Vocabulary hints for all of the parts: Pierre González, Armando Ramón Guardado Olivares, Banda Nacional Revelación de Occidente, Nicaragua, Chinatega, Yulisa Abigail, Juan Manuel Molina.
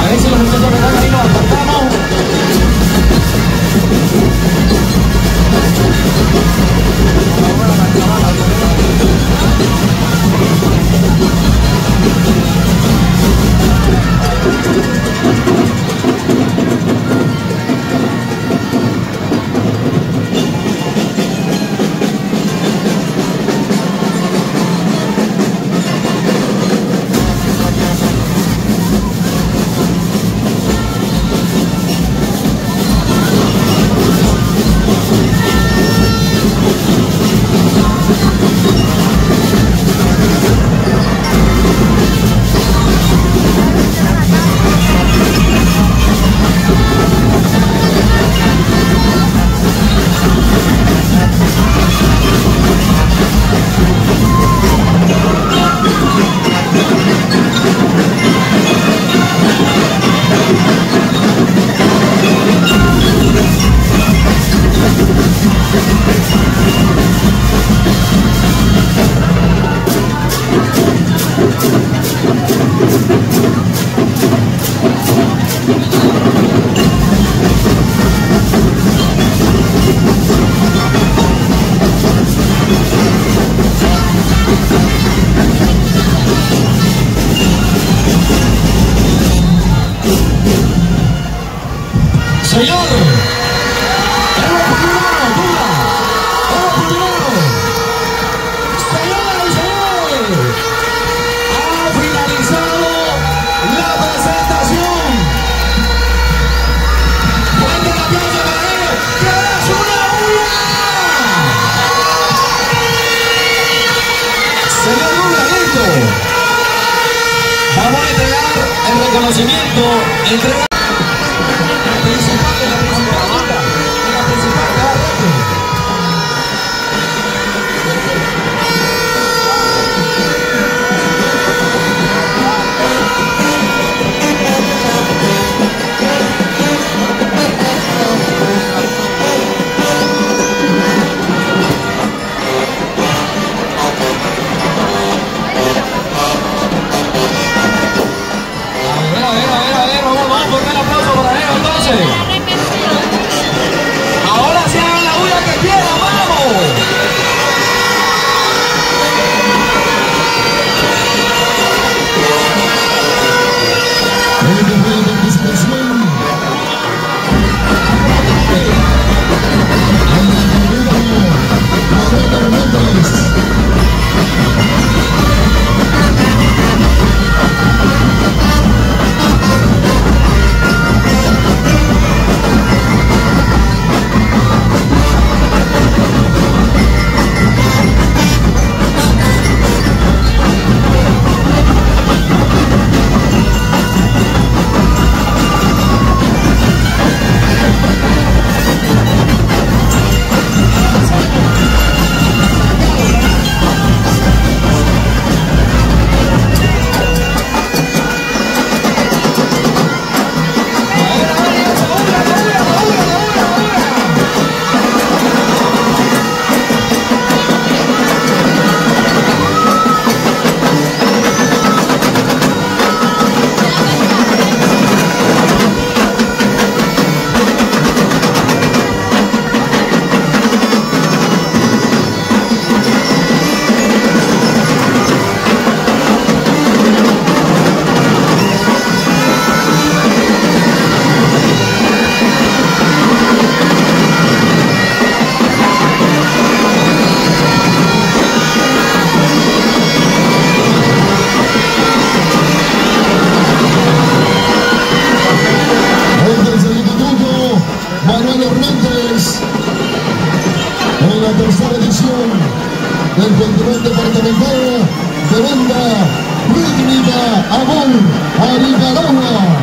A ver si los muchachos me dan ahí, nos apartamos. Vamos a entregar el reconocimiento entre la principal de la principal y la principal de la del Festival Departamental de Banda Rítmica Amor a Nicaragua.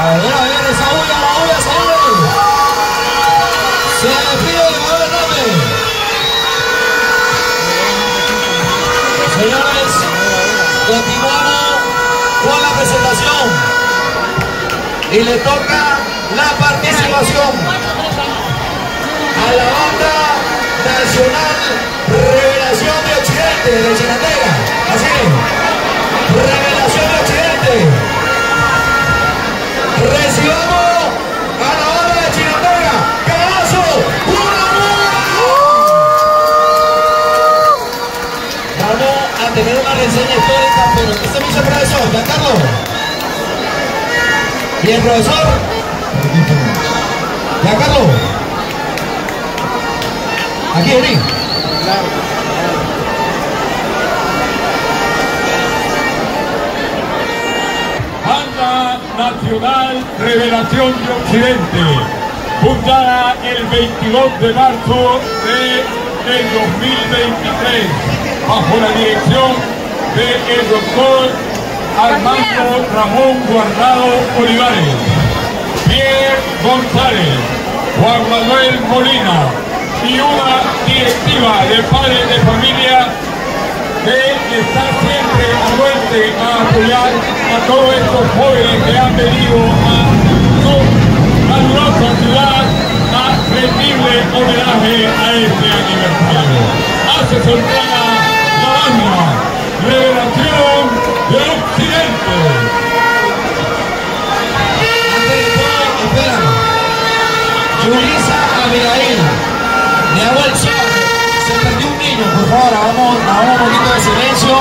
A ver, esa olla, esa olla. Se despide de Manuel Ramón. Señores, continuamos con la presentación. Y le toca la participación a la Banda Nacional Revelación de Occidente, de Chinatega. Así es. Revelación de Occidente. Recibamos a la hora de Chinatega, pedazo, una buena. Vamos a tener una reseña histórica, pero ¿qué se me hizo el profesor? ¿Ya, Carlos? ¿Y el profesor? ¿Ya, Carlos? Aquí, vení. Nacional Revelación de Occidente, fundada el 22 de marzo del 2023, bajo la dirección del doctor Armando Ramón Guardado Olivares, Pierre González, Juan Manuel Molina y una directiva de padres de familia que está siempre a muerte a apoyar a todos estos jóvenes que han venido a nuestra ciudad a rendirle homenaje a este aniversario. Hace sorpresa la Banda Revelación del Occidente. Yulisa Abigail, le hago el show. Se perdió un niño, por favor, hagamos un poquito de silencio.